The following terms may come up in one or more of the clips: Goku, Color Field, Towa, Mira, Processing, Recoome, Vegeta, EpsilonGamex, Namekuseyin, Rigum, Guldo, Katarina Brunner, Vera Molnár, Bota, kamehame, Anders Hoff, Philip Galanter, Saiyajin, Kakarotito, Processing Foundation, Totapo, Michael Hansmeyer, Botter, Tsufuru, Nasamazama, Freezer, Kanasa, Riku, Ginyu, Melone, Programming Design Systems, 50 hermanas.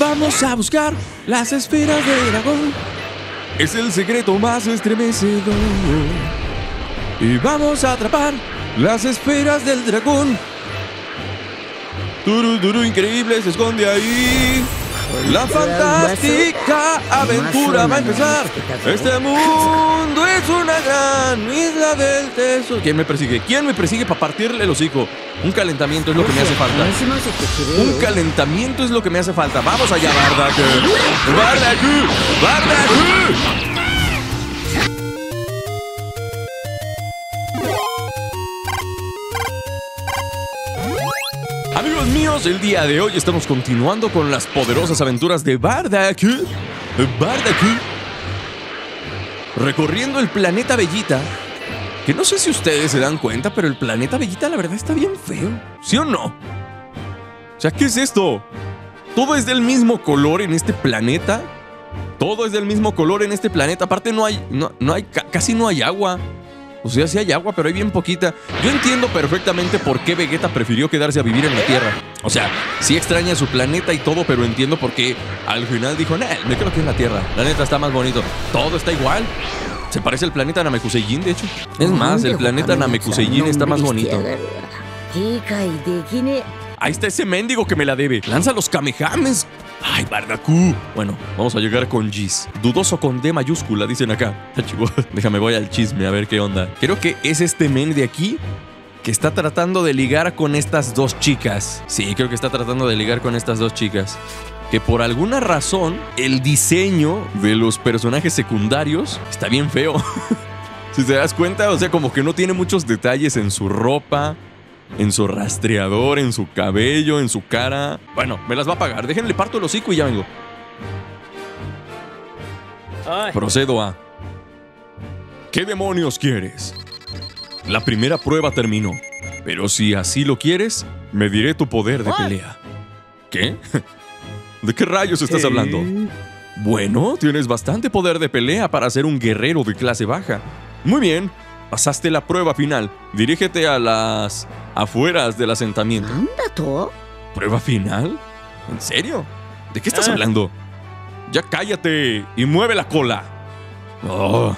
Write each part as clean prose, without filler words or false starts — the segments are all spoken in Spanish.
Vamos a buscar las esferas de dragón. Es el secreto más estremecedor. Y vamos a atrapar las esferas del dragón. Turu, turu, increíble, se esconde ahí. La fantástica aventura va a empezar. Este mundo es una gran isla del tesoro. ¿Quién me persigue? ¿Quién me persigue para partirle el hocico? Un calentamiento es lo que me hace falta. Un calentamiento es lo que me hace falta. Vamos allá, Bardock. Bardock. Amigos míos, el día de hoy estamos continuando con las poderosas aventuras de Bardock. Recorriendo el planeta Bellita. Que no sé si ustedes se dan cuenta, pero el planeta Bellita la verdad está bien feo. ¿Sí o no? O sea, ¿qué es esto? Todo es del mismo color en este planeta. Todo es del mismo color en este planeta. Aparte casi no hay agua. O sea, sí hay agua, pero hay bien poquita. Yo entiendo perfectamente por qué Vegeta prefirió quedarse a vivir en la Tierra. O sea, sí extraña su planeta y todo, pero entiendo por qué al final dijo, no, me creo que es la Tierra. La neta está más bonito. Todo está igual. Se parece al planeta Namekuseyin, de hecho. Es más, el planeta Namekuseyin está más bonito. Ahí está ese mendigo que me la debe. Lanza los kamehames. ¡Ay, Bardock! Bueno, vamos a llegar con Giz. Dudoso con D mayúscula, dicen acá. Déjame, voy al chisme a ver qué onda. Creo que es este men de aquí que está tratando de ligar con estas dos chicas. Sí, creo que está tratando de ligar con estas dos chicas. Que por alguna razón, el diseño de los personajes secundarios está bien feo. Si te das cuenta, o sea, como que no tiene muchos detalles en su ropa, en su rastreador, en su cabello, en su cara. Bueno, me las va a pagar. Déjenle parto el hocico y ya vengo. Ay. Procedo a... ¿Qué demonios quieres? La primera prueba terminó. Pero si así lo quieres, mediré tu poder de pelea. ¿Qué? ¿De qué rayos estás hablando? Bueno, tienes bastante poder de pelea para ser un guerrero de clase baja. Muy bien. Pasaste la prueba final. Dirígete a las afueras del asentamiento. ¿Prueba final? ¿En serio? ¿De qué estás hablando? Ya cállate y mueve la cola. Oh.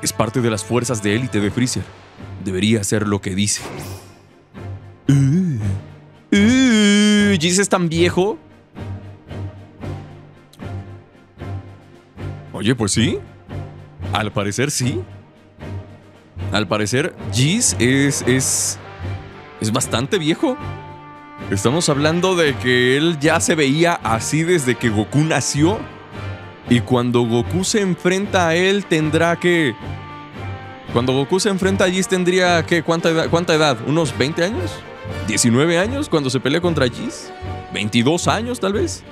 Es parte de las fuerzas de élite de Freezer. Debería hacer lo que dice. ¿Giz es tan viejo? Oye, pues sí. Al parecer sí. Al parecer, Giz es bastante viejo. Estamos hablando de que él ya se veía así desde que Goku nació. Y cuando Goku se enfrenta a él, tendrá que... Cuando Goku se enfrenta a Giz, tendría que... ¿Cuánta edad? ¿Unos 20 años? ¿19 años cuando se pelea contra Giz? ¿22 años, tal vez?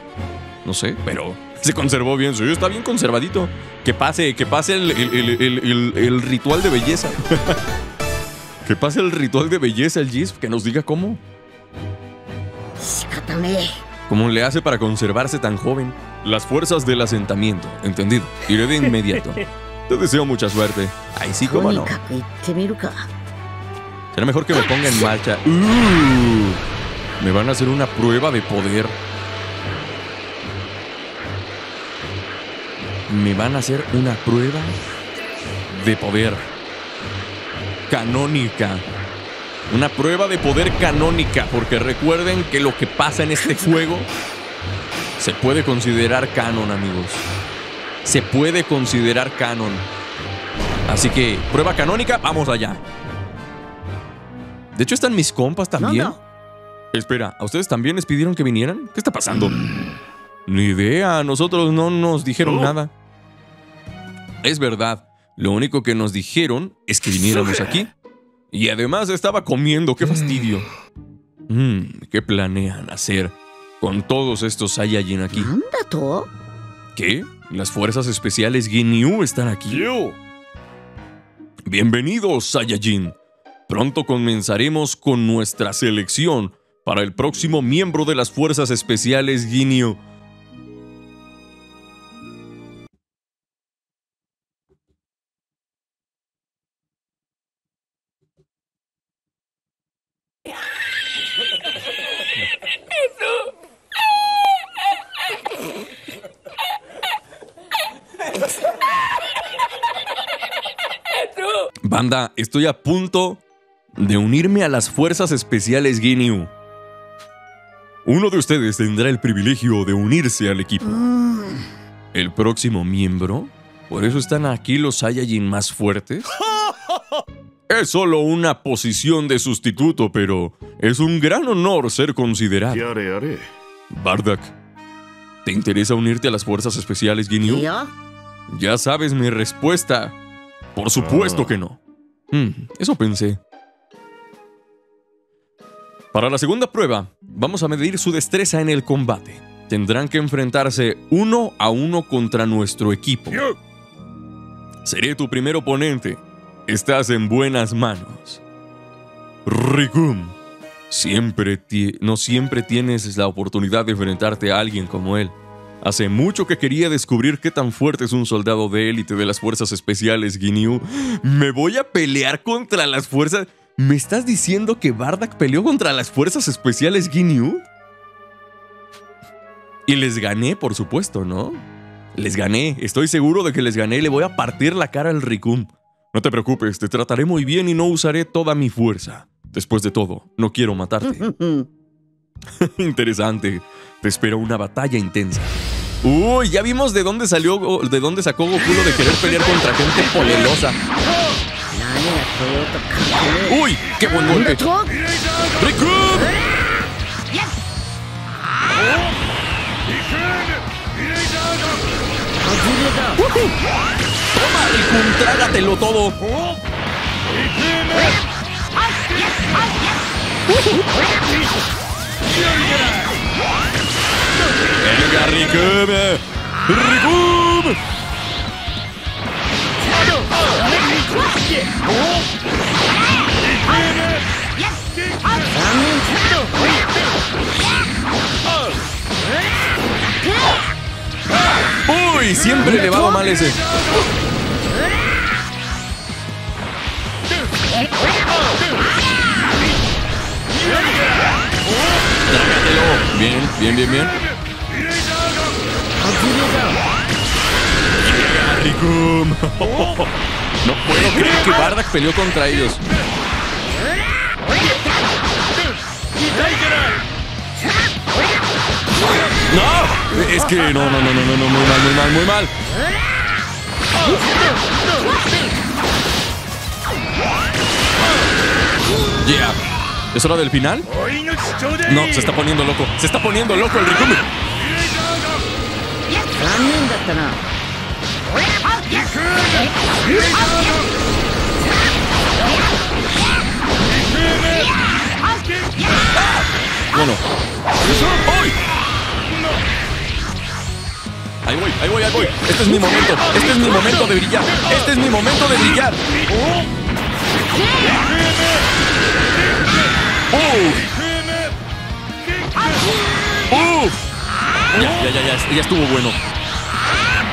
No sé, pero... Se conservó bien, sí, está bien conservadito. Que pase el ritual de belleza. Que pase el ritual de belleza el Giz, que nos diga cómo. ¿Cómo le hace para conservarse tan joven? Las fuerzas del asentamiento, entendido. Iré de inmediato. Te deseo mucha suerte. Ahí sí, cómo no. Será mejor que me ponga en marcha. Me van a hacer una prueba de poder. Me van a hacer una prueba de poder canónica. Una prueba de poder canónica. Porque recuerden que lo que pasa en este juego se puede considerar canon, amigos. Se puede considerar canon. Así que, prueba canónica, vamos allá. De hecho, están mis compas también. Espera, ¿a ustedes también les pidieron que vinieran? ¿Qué está pasando? Ni idea, a nosotros no nos dijeron nada. Es verdad, lo único que nos dijeron es que viniéramos aquí. Y además estaba comiendo, qué fastidio. ¿Qué planean hacer con todos estos Saiyajin aquí? ¿Qué? Las fuerzas especiales Ginyu están aquí. Bienvenidos, Saiyajin. Pronto comenzaremos con nuestra selección para el próximo miembro de las fuerzas especiales Ginyu. Banda, estoy a punto de unirme a las fuerzas especiales Ginyu. Uno de ustedes tendrá el privilegio de unirse al equipo. El próximo miembro. Por eso están aquí los Saiyajin más fuertes. Es solo una posición de sustituto, pero es un gran honor ser considerado. ¿Qué haré? Bardock, ¿te interesa unirte a las fuerzas especiales Ginyu? Ya sabes mi respuesta. Por supuesto que no. Eso pensé. Para la segunda prueba, vamos a medir su destreza en el combate. Tendrán que enfrentarse 1 a 1 contra nuestro equipo. Seré tu primer oponente. Estás en buenas manos. Rigum, no siempre tienes la oportunidad de enfrentarte a alguien como él. Hace mucho que quería descubrir qué tan fuerte es un soldado de élite de las fuerzas especiales Ginyu. ¿Me voy a pelear contra las fuerzas? ¿Me estás diciendo que Bardock peleó contra las fuerzas especiales Ginyu? Y les gané, por supuesto, ¿no? Les gané, estoy seguro de que les gané. Le voy a partir la cara al Rikum. No te preocupes, te trataré muy bien y no usaré toda mi fuerza. Después de todo, no quiero matarte. Interesante. Te espero una batalla intensa. Uy, ya vimos de dónde sacó Goku lo de querer pelear contra gente polelosa. ¡Uy! ¡Qué buen golpe! ¡Riku! ¡Toma, Riku! ¡Trágatelo todo! ¡Venga, Recoome! ¡Recoome! ¡Uy! Siempre le va mal ese. ¡Trágatelo! Bien. Rigum. No puedo creer que Bardock peleó contra ellos. No, es que no, muy mal. Yeah. ¿Es hora del final? No, se está poniendo loco el Rigum. Bueno. ¡Ay! Ahí voy. Este es mi momento de brillar. ¡Uf!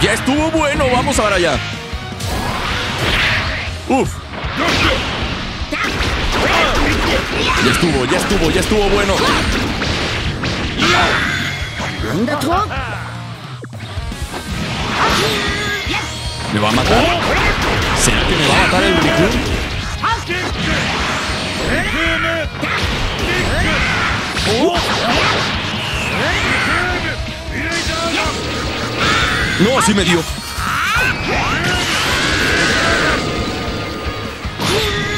Ya estuvo bueno. Vamos ahora ya. Uf. Ya estuvo bueno. ¿Me va a matar? ¿Será que me va a matar el Riku? No, así me dio.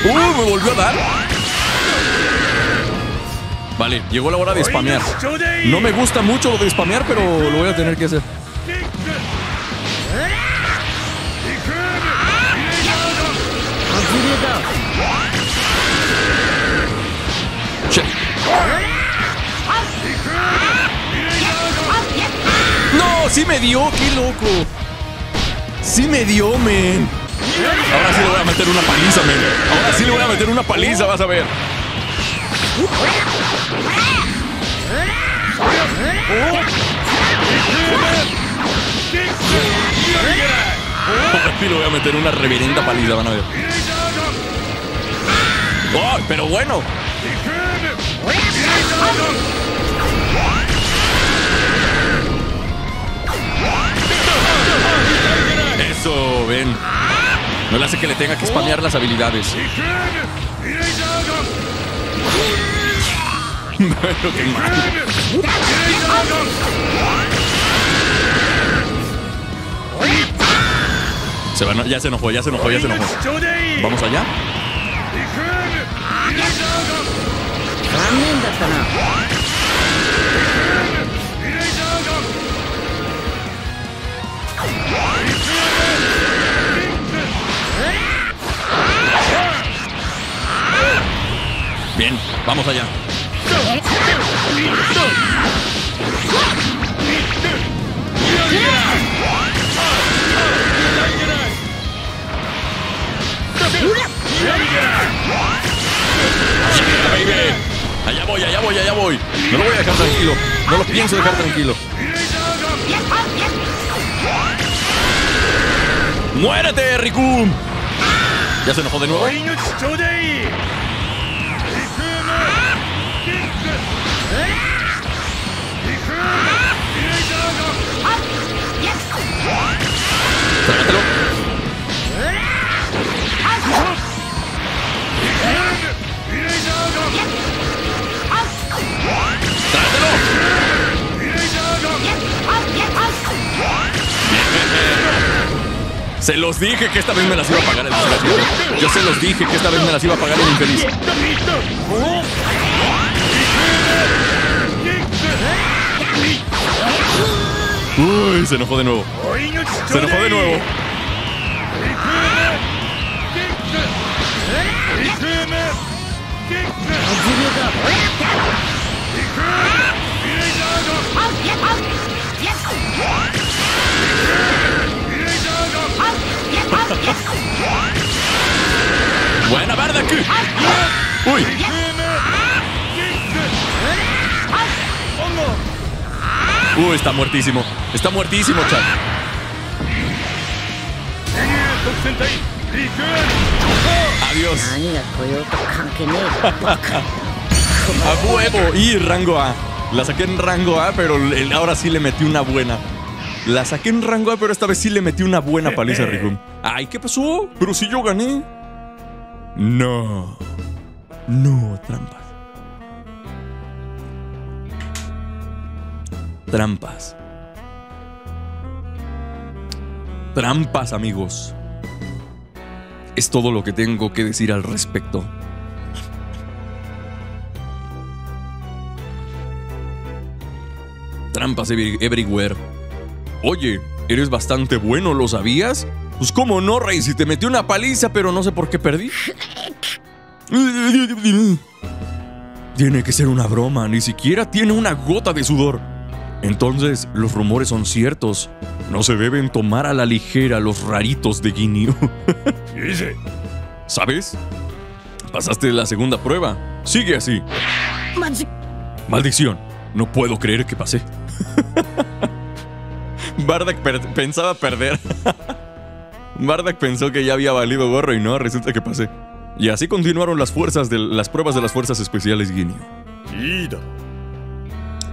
Me volvió a dar. Vale, llegó la hora de spamear. No me gusta mucho lo de spamear, pero lo voy a tener que hacer. Shit. ¡No! ¡Sí me dio! ¡Qué loco! ¡Sí me dio, men! Ahora sí le voy a meter una paliza, men. Vas a ver. Por aquí le voy a meter una reverenda paliza, van a ver. ¡Oh, pero bueno! Eso, ven. No le hace que le tenga que spamear las habilidades. Bueno, qué mal. Se va, no, ya se enojó, ya se enojó, ya se enojó. Vamos allá. Bien, vamos allá. Allá voy, allá voy, allá voy. No lo voy a dejar tranquilo. No lo pienso dejar tranquilo. ¡Muérete, Riku! ¿Ya se enojó de nuevo? Trágatelo. Trátelo. Se los dije que esta vez me las iba a pagar el desgraciado. Yo se los dije que esta vez me las iba a pagar el infeliz. Uy, se enojó de nuevo. Se enojó de nuevo. Buena, Bardock. Uy. Uy, está muertísimo. Está muertísimo, chat. Adiós. A huevo. Y rango A. La saqué en rango A, pero ahora sí le metí una buena. La saqué en rango A, pero esta vez sí le metí una buena paliza a Rigum. Ay, ¿qué pasó? Pero si yo gané. No. No, trampas. Trampas. Trampas, amigos. Es todo lo que tengo que decir al respecto. Trampas everywhere. Oye, eres bastante bueno, ¿lo sabías? Pues cómo no, Rey, si te metí una paliza, pero no sé por qué perdí. Tiene que ser una broma, ni siquiera tiene una gota de sudor. Entonces, los rumores son ciertos. No se deben tomar a la ligera los raritos de Ginyu. ¿Sabes? Pasaste la segunda prueba. Sigue así. Maldición. No puedo creer que pasé. Bardock pensaba perder. Bardock pensó que ya había valido gorro y no, resulta que pasé. Y así continuaron las pruebas de las fuerzas especiales Ginyu.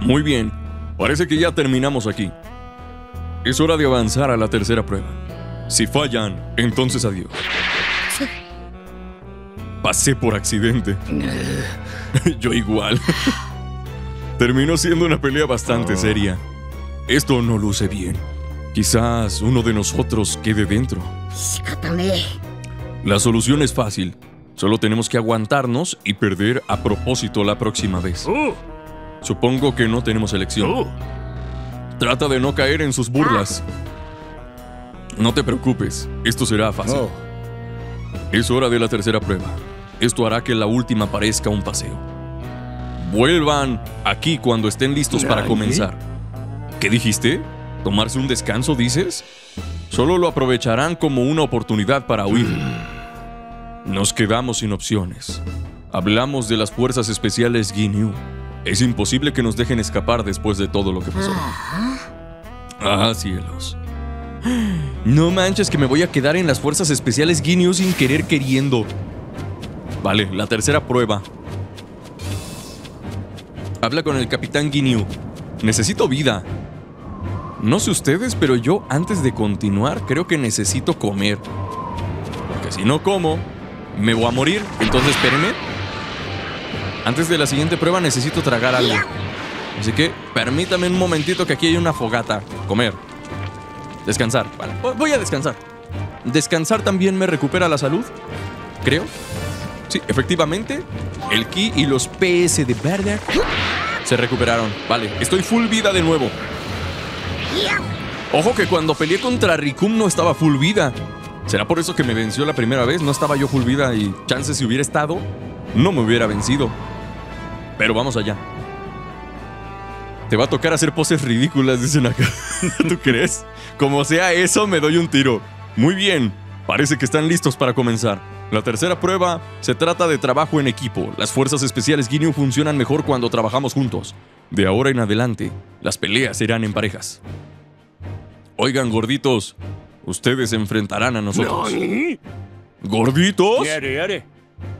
Muy bien, parece que ya terminamos aquí. Es hora de avanzar a la tercera prueba. Si fallan, entonces adiós. Pasé por accidente. Yo igual. Terminó siendo una pelea bastante seria. Esto no luce bien. Quizás uno de nosotros quede dentro. La solución es fácil. Solo tenemos que aguantarnos y perder a propósito la próxima vez. Supongo que no tenemos elección. Trata de no caer en sus burlas. No te preocupes, esto será fácil. Es hora de la tercera prueba. Esto hará que la última parezca un paseo. Vuelvan aquí cuando estén listos para comenzar. ¿Qué dijiste? ¿Tomarse un descanso, dices? Solo lo aprovecharán como una oportunidad para huir. Nos quedamos sin opciones. Hablamos de las fuerzas especiales Ginyu. Es imposible que nos dejen escapar después de todo lo que pasó. Ah, cielos. No manches que me voy a quedar en las fuerzas especiales Ginyu sin querer queriendo. Vale, la tercera prueba. Habla con el capitán Ginyu. Necesito vida. No sé ustedes, pero yo antes de continuar creo que necesito comer. Si no como, me voy a morir. Entonces espérenme. Antes de la siguiente prueba necesito tragar algo. Así que permítame un momentito, que aquí hay una fogata. Comer. Descansar. Vale. Voy a descansar. Descansar también me recupera la salud. Creo. Sí, efectivamente. El ki y los PS de Bardock se recuperaron. Vale, estoy full vida de nuevo. Ojo que cuando peleé contra Rikum no estaba full vida. ¿Será por eso que me venció la primera vez? No estaba yo full vida y chances si hubiera estado, no me hubiera vencido. Pero vamos allá. Te va a tocar hacer poses ridículas, dicen acá. ¿Tú crees? Como sea eso, me doy un tiro. Muy bien. Parece que están listos para comenzar. La tercera prueba se trata de trabajo en equipo. Las fuerzas especiales Ginyu funcionan mejor cuando trabajamos juntos. De ahora en adelante, las peleas serán en parejas. Oigan, gorditos, ustedes se enfrentarán a nosotros. ¿Nani? ¿Gorditos? Yare.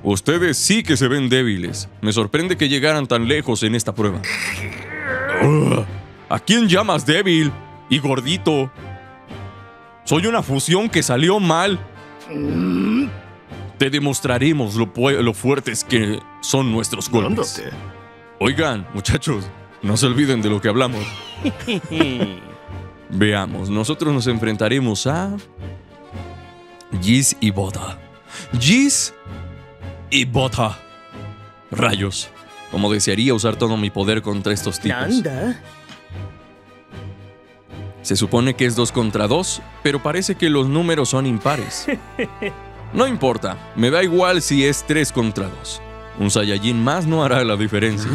Ustedes sí que se ven débiles. Me sorprende que llegaran tan lejos en esta prueba. ¿A quién llamas débil y gordito? Soy una fusión que salió mal. Te demostraremos lo fuertes que son nuestros golpes. Oigan, muchachos, no se olviden de lo que hablamos. Veamos, nosotros nos enfrentaremos a Giz y Bota. Giz y Bota. Rayos. Como desearía usar todo mi poder contra estos tipos. Se supone que es 2 contra 2, pero parece que los números son impares. No importa, me da igual si es 3 contra 2. Un Saiyajin más no hará la diferencia.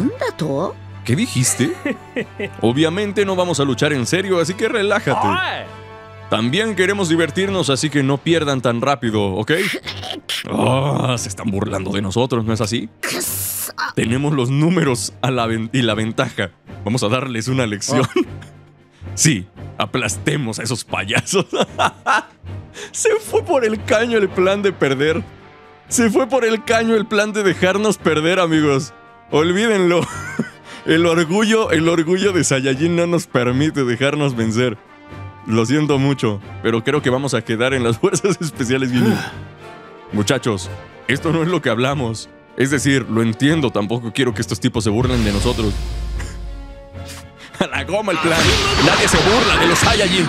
¿Qué dijiste? Obviamente no vamos a luchar en serio, así que relájate. También queremos divertirnos, así que no pierdan tan rápido, ¿ok? Oh, se están burlando de nosotros, ¿no es así? Tenemos los números y la ventaja. Vamos a darles una lección. Sí, aplastemos a esos payasos. Se fue por el caño el plan de perder. Se fue por el caño el plan de dejarnos perder, amigos. Olvídenlo. El orgullo de Saiyajin no nos permite dejarnos vencer. Lo siento mucho, pero creo que vamos a quedar en las fuerzas especiales. Muchachos, esto no es lo que hablamos. Es decir, lo entiendo, tampoco quiero que estos tipos se burlen de nosotros. A la goma el plan. Nadie se burla de los Saiyajin.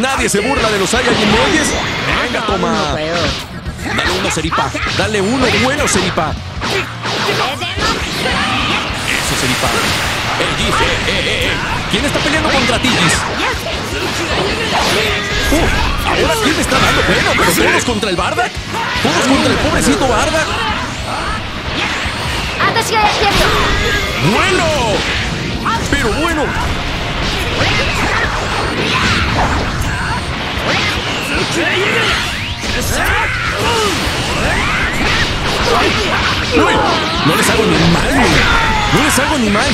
Nadie se burla de los Saiyajin, ¿me oyes? Venga, toma. Dale uno, Seripa. Dale uno bueno, Seripa. Eso, Seripa. Giz, ¿quién está peleando contra ti, Giz? ¿Ahora quién me está dando? Bueno, pero todos contra el Bardock. Todos contra el pobrecito Bardock. ¡Bueno! ¡Pero bueno! ¡Uy! ¡No les hago ni mal! ¡No les hago ni mal!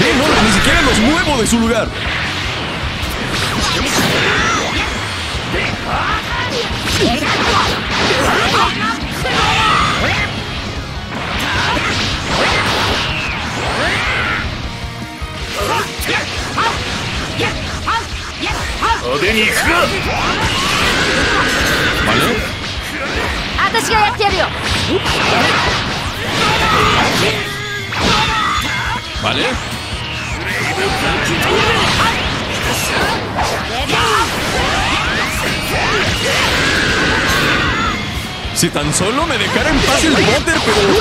¡Ven, no! ¡Ni siquiera los muevo de su lugar! ¿Vale? ¿Vale? Si tan solo me dejara en paz el Botter, pero...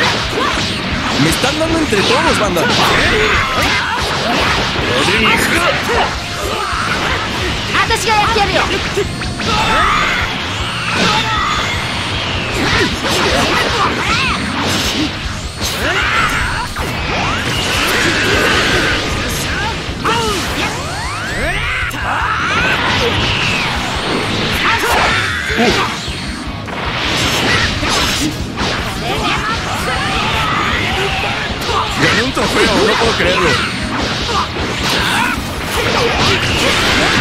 Me están dando entre todos, banda. Gané un trofeo, no puedo creerlo.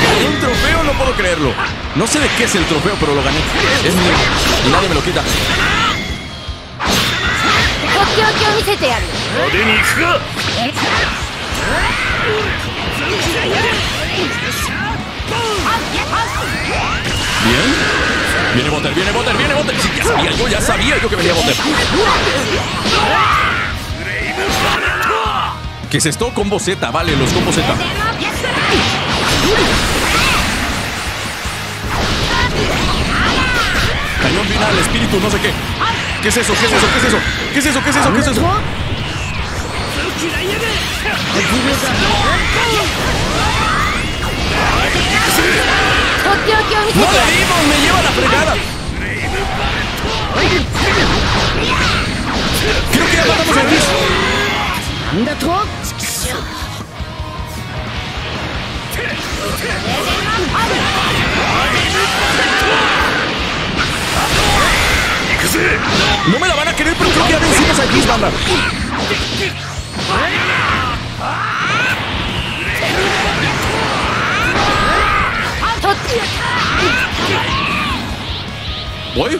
Gané un trofeo, no puedo creerlo. No sé de qué es el trofeo, pero lo gané. Es mío y nadie me lo quita. Bien. Viene Botter, viene Botter, viene Botter. Ya sabía yo que venía Botter. ¿Qué es esto? Combo Z, vale, los combo Z. Cañón final, espíritu, no sé qué. ¿Qué es eso? ¿Qué es eso? ¿Qué es eso? ¿Qué es eso? ¿Qué es eso? ¿Qué es eso? ¡No le dimos! ¡Me lleva la fregada! Creo que ya matamos a Giz. No me la van a querer, pero creo que ya vencimos a Giz, banda. ¿Voy?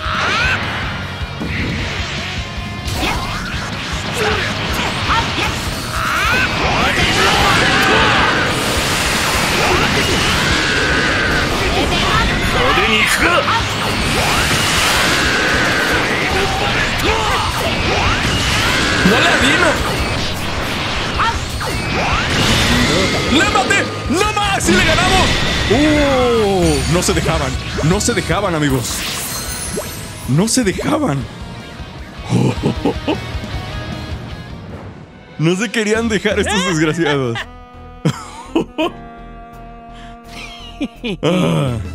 ¡No la vino! ¡Le maté! ¡No más! ¡Y le ganamos! No se dejaban. No se dejaban, amigos. No se dejaban. No se querían dejar estos desgraciados.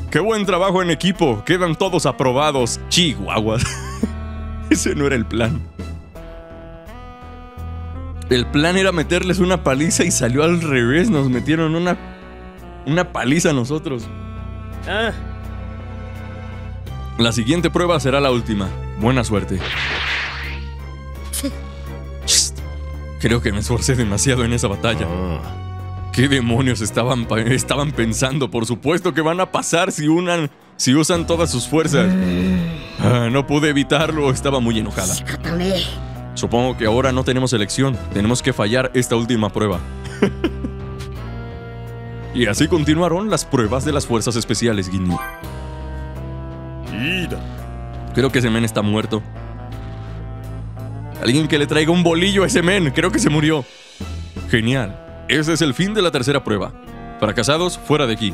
¡Qué buen trabajo en equipo! Quedan todos aprobados, chihuahuas. Ese no era el plan. El plan era meterles una paliza y salió al revés. Nos metieron una paliza a nosotros. La siguiente prueba será la última. Buena suerte. Creo que me esforcé demasiado en esa batalla. ¿Qué demonios estaban pensando? Por supuesto que van a pasar si usan todas sus fuerzas. No pude evitarlo, estaba muy enojada. Supongo que ahora no tenemos elección. Tenemos que fallar esta última prueba. Y así continuaron las pruebas de las fuerzas especiales, Ginyu. Creo que ese men está muerto. Alguien que le traiga un bolillo a ese men. Creo que se murió. Genial. Ese es el fin de la tercera prueba. Fracasados, fuera de aquí.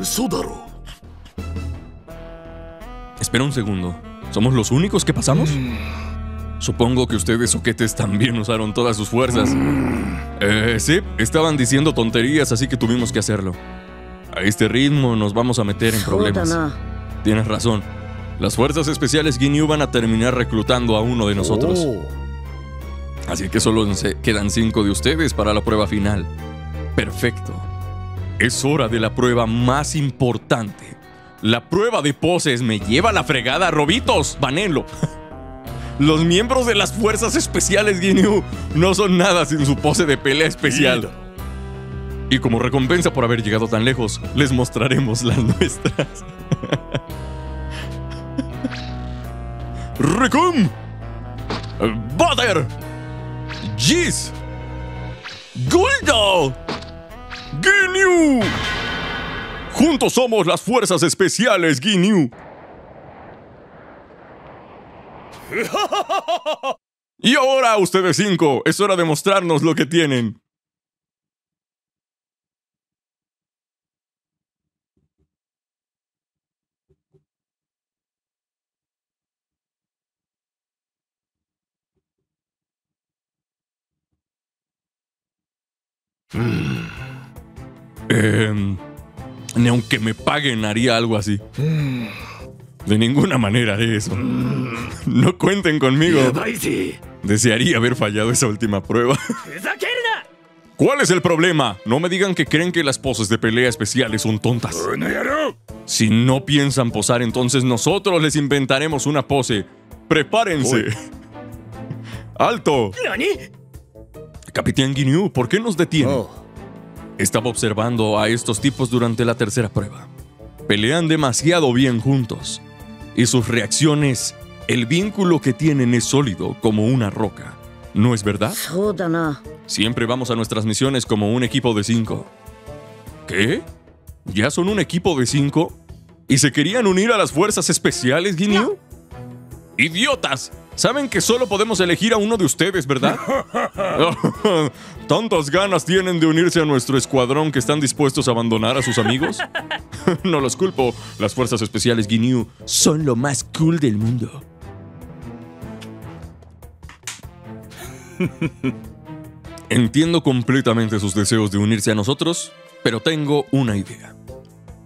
Espera un segundo. ¿Somos los únicos que pasamos? Supongo que ustedes, soquetes, también usaron todas sus fuerzas. Sí, estaban diciendo tonterías, así que tuvimos que hacerlo. A este ritmo nos vamos a meter en problemas. Tienes razón. Las fuerzas especiales Ginyu van a terminar reclutando a uno de nosotros. Así que solo se quedan 5 de ustedes para la prueba final. Perfecto. Es hora de la prueba más importante. La prueba de poses. Me lleva la fregada, robitos. Banenlo. Los miembros de las fuerzas especiales Ginyu no son nada sin su pose de pelea especial. Y como recompensa por haber llegado tan lejos, les mostraremos las nuestras. Recoome, Botter, Giz, Guldo, Ginyu. Juntos somos las fuerzas especiales Ginyu. Y ahora ustedes 5, es hora de mostrarnos lo que tienen. Ni aunque me paguen haría algo así. De ninguna manera haré eso. No cuenten conmigo. Desearía haber fallado esa última prueba. ¿Cuál es el problema? No me digan que creen que las poses de pelea especiales son tontas. Si no piensan posar, entonces nosotros les inventaremos una pose. ¡Prepárense! ¡Alto! Capitán Ginyu, ¿por qué nos detiene? Estaba observando a estos tipos durante la tercera prueba. Pelean demasiado bien juntos. Y sus reacciones, el vínculo que tienen es sólido como una roca. ¿No es verdad? Siempre vamos a nuestras misiones como un equipo de 5. ¿Qué? ¿Ya son un equipo de 5? ¿Y se querían unir a las fuerzas especiales, Ginyu? ¡Idiotas! Saben que solo podemos elegir a uno de ustedes, ¿verdad? ¿Tantas ganas tienen de unirse a nuestro escuadrón que están dispuestos a abandonar a sus amigos? No los culpo. Las fuerzas especiales Ginyu son lo más cool del mundo. Entiendo completamente sus deseos de unirse a nosotros, pero tengo una idea.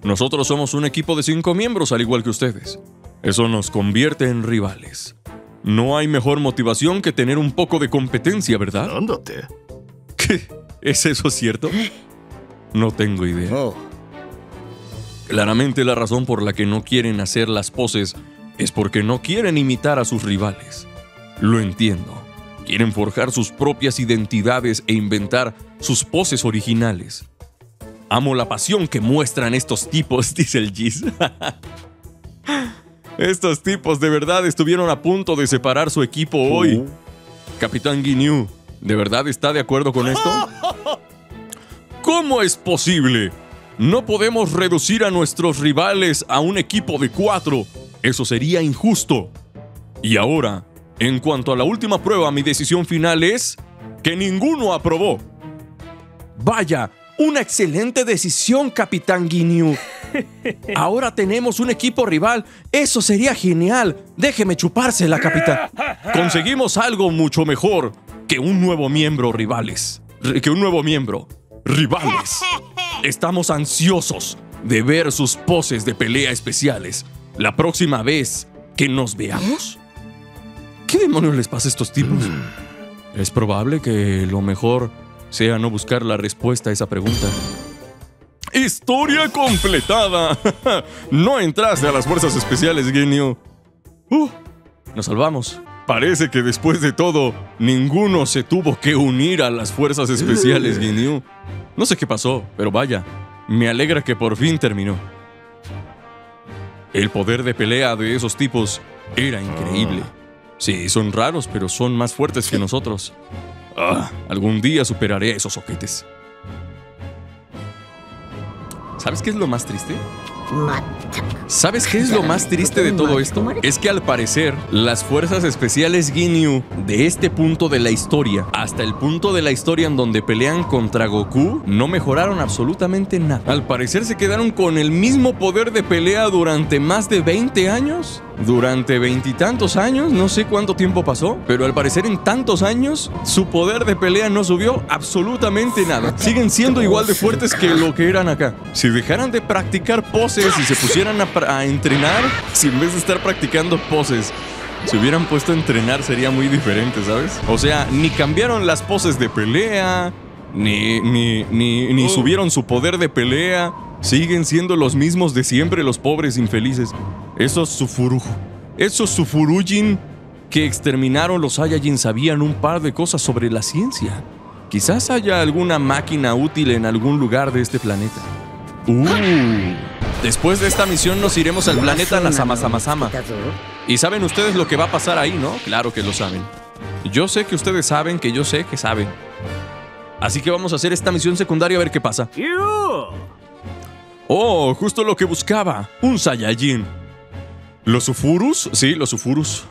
Nosotros somos un equipo de 5 miembros, al igual que ustedes. Eso nos convierte en rivales. No hay mejor motivación que tener un poco de competencia, ¿verdad? Ándate. ¿Qué? ¿Es eso cierto? No tengo idea. Oh. Claramente la razón por la que no quieren hacer las poses es porque no quieren imitar a sus rivales. Lo entiendo. Quieren forjar sus propias identidades e inventar sus poses originales. Amo la pasión que muestran estos tipos, dice el Giz. Estos tipos de verdad estuvieron a punto de separar su equipo hoy. Capitán Ginyu, ¿de verdad está de acuerdo con esto? ¿Cómo es posible? No podemos reducir a nuestros rivales a un equipo de 4. Eso sería injusto. Y ahora, en cuanto a la última prueba, mi decisión final es que ninguno aprobó. Vaya, una excelente decisión, Capitán Ginyu. Ahora tenemos un equipo rival. Eso sería genial. Déjeme chupársela, capitán. Conseguimos algo mucho mejor que un nuevo miembro rivales. Estamos ansiosos de ver sus poses de pelea especiales la próxima vez que nos veamos. ¿Qué demonios les pasa a estos tipos? Es probable que lo mejor sea no buscar la respuesta a esa pregunta. ¡Historia completada! No entraste a las fuerzas especiales, Ginyu. Nos salvamos. Parece que después de todo, ninguno se tuvo que unir a las fuerzas especiales, Ginyu. No sé qué pasó, pero vaya, me alegra que por fin terminó. El poder de pelea de esos tipos era increíble. Sí, son raros, pero son más fuertes que nosotros. Algún día superaré a esos ojetes. ¿Sabes qué es lo más triste? ¿Sabes qué es lo más triste de todo esto? Es que al parecer, las fuerzas especiales Ginyu, de este punto de la historia hasta el punto de la historia en donde pelean contra Goku, no mejoraron absolutamente nada. Al parecer se quedaron con el mismo poder de pelea durante más de 20 años. Durante 20 y tantos años, no sé cuánto tiempo pasó, pero al parecer en tantos años, su poder de pelea no subió absolutamente nada. Siguen siendo igual de fuertes que lo que eran acá. Si dejaran de practicar poses y se pusieran a entrenar, si en vez de estar practicando poses, se hubieran puesto a entrenar, sería muy diferente, ¿sabes? O sea, ni cambiaron las poses de pelea, ni subieron su poder de pelea. Siguen siendo los mismos de siempre, los pobres infelices. Esos Tsufurujin que exterminaron los Saiyajin sabían un par de cosas sobre la ciencia. Quizás haya alguna máquina útil en algún lugar de este planeta. Después de esta misión nos iremos al planeta Nasamazama. Y saben ustedes lo que va a pasar ahí, ¿no? Claro que lo saben. Yo sé que ustedes saben que yo sé que saben. Así que vamos a hacer esta misión secundaria a ver qué pasa. ¡Oh! Justo lo que buscaba. Un Saiyajin. ¿Los Tsufurus? Sí, los Tsufurus.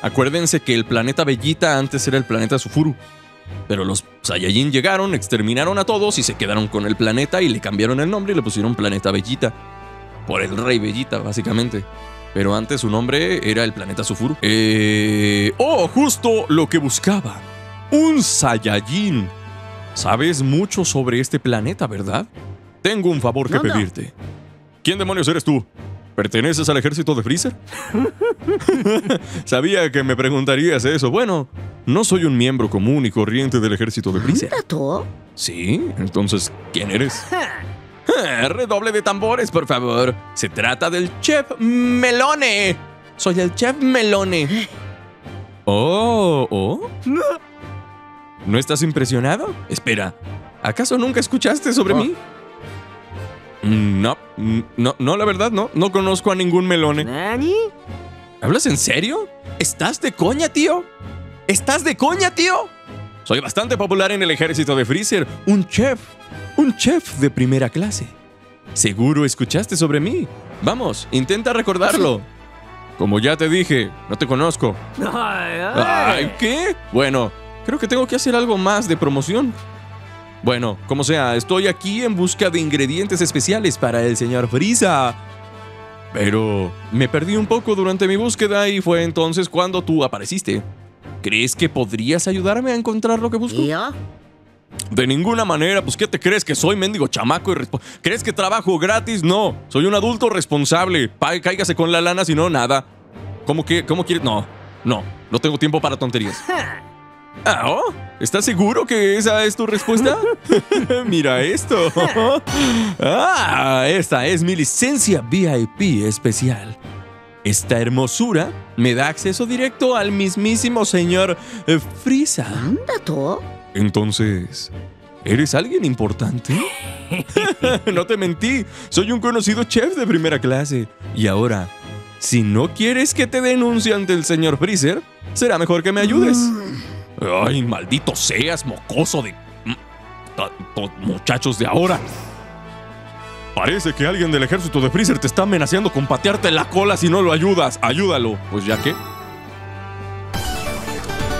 Acuérdense que el planeta Bellita antes era el planeta Tsufuru. Pero los Saiyajin llegaron, exterminaron a todos y se quedaron con el planeta y le cambiaron el nombre y le pusieron Planeta Bellita. Por el rey Bellita, básicamente. Pero antes su nombre era el planeta Tsufuru. ¡Oh! Justo lo que buscaba. Un Saiyajin. Sabes mucho sobre este planeta, ¿verdad? Tengo un favor que pedirte. ¿Quién demonios eres tú? ¿Perteneces al ejército de Freezer? Sabía que me preguntarías eso. Bueno, no soy un miembro común y corriente del ejército de Freezer. Sí, entonces, ¿quién eres? Redoble de tambores, por favor. Se trata del Chef Melone. Soy el Chef Melone. ¿No estás impresionado? Espera, ¿acaso nunca escuchaste sobre mí? No, la verdad no. No conozco a ningún Melone. ¿Nani? ¿Hablas en serio? ¿Estás de coña, tío? Soy bastante popular en el ejército de Freezer. Un chef de primera clase. Seguro escuchaste sobre mí. Vamos, intenta recordarlo. Como ya te dije, no te conozco. Ay, ¿qué? Bueno, creo que tengo que hacer algo más de promoción. Bueno, como sea, estoy aquí en busca de ingredientes especiales para el señor Freezer. Pero me perdí un poco durante mi búsqueda y fue entonces cuando tú apareciste. ¿Crees que podrías ayudarme a encontrar lo que busco? ¿Yo? De ninguna manera, pues ¿qué te crees? ¿Que soy mendigo chamaco? ¿Crees que trabajo gratis? No, soy un adulto responsable. Cáigase con la lana, si no, nada. ¿Cómo quieres? No tengo tiempo para tonterías. ¿Ah, oh? ¿Estás seguro que esa es tu respuesta? Mira esto. Ah, esta es mi licencia VIP especial. Esta hermosura me da acceso directo al mismísimo señor Freezer. Entonces, ¿eres alguien importante? No te mentí, soy un conocido chef de primera clase. Y ahora, si no quieres que te denuncie ante el señor Freezer, será mejor que me ayudes. Ay, maldito seas, mocoso de... muchachos de ahora. Parece que alguien del ejército de Freezer te está amenazando con patearte la cola si no lo ayudas. Ayúdalo. Pues ya que...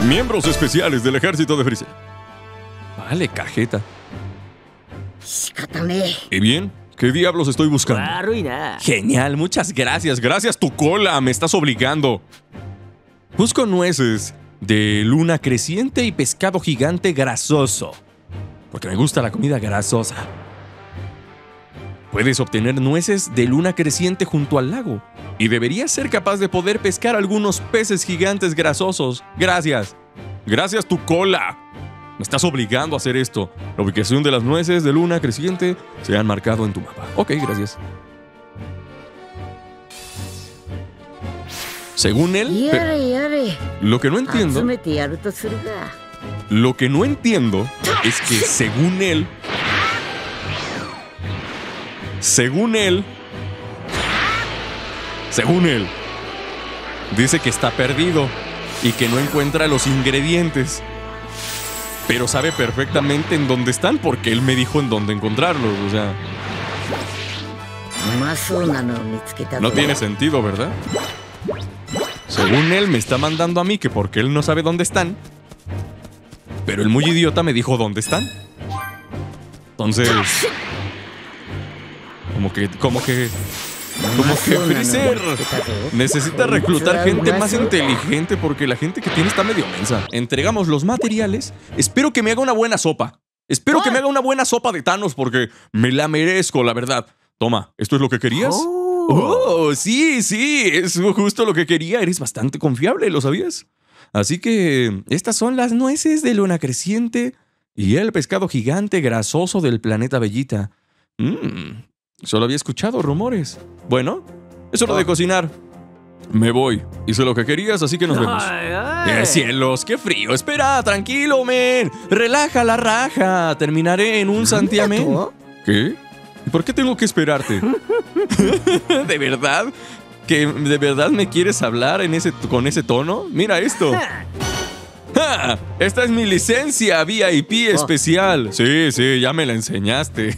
Miembros especiales del ejército de Freezer. Vale, cajeta. ¿Y bien? ¿Qué diablos estoy buscando? Genial, muchas gracias. Gracias tu cola, me estás obligando. Busco nueces de luna creciente y pescado gigante grasoso, porque me gusta la comida grasosa. Puedes obtener nueces de luna creciente junto al lago y deberías ser capaz de poder pescar algunos peces gigantes grasosos. Gracias. Gracias tu cola. Me estás obligando a hacer esto. La ubicación de las nueces de luna creciente se han marcado en tu mapa. Ok, gracias. Según él, lo que no entiendo es que según él, dice que está perdido y que no encuentra los ingredientes, pero sabe perfectamente en dónde están porque él me dijo en dónde encontrarlos, o sea. No tiene sentido, ¿verdad? Según él, me está mandando a mí que porque él no sabe dónde están. Pero el muy idiota me dijo dónde están. Entonces... Como que Freezer necesita reclutar gente más inteligente porque la gente que tiene está medio mensa. Entregamos los materiales. Espero que me haga una buena sopa. Espero que me haga una buena sopa de Thanos porque me la merezco, la verdad. Toma, ¿esto es lo que querías? Oh, sí, es justo lo que quería. Eres bastante confiable, ¿lo sabías? Así que estas son las nueces de luna creciente y el pescado gigante grasoso del planeta Bellita. Solo había escuchado rumores. Bueno, es hora de cocinar. Me voy. Hice lo que querías, así que nos vemos. ¡Cielos, qué frío! Espera, tranquilo, men. Relaja la raja. Terminaré en un santiamén. ¿Qué? ¿Por qué tengo que esperarte? ¿De verdad? ¿Que de verdad me quieres hablar con ese tono? Mira esto. ¡Ja! Esta es mi licencia VIP especial. Sí, ya me la enseñaste.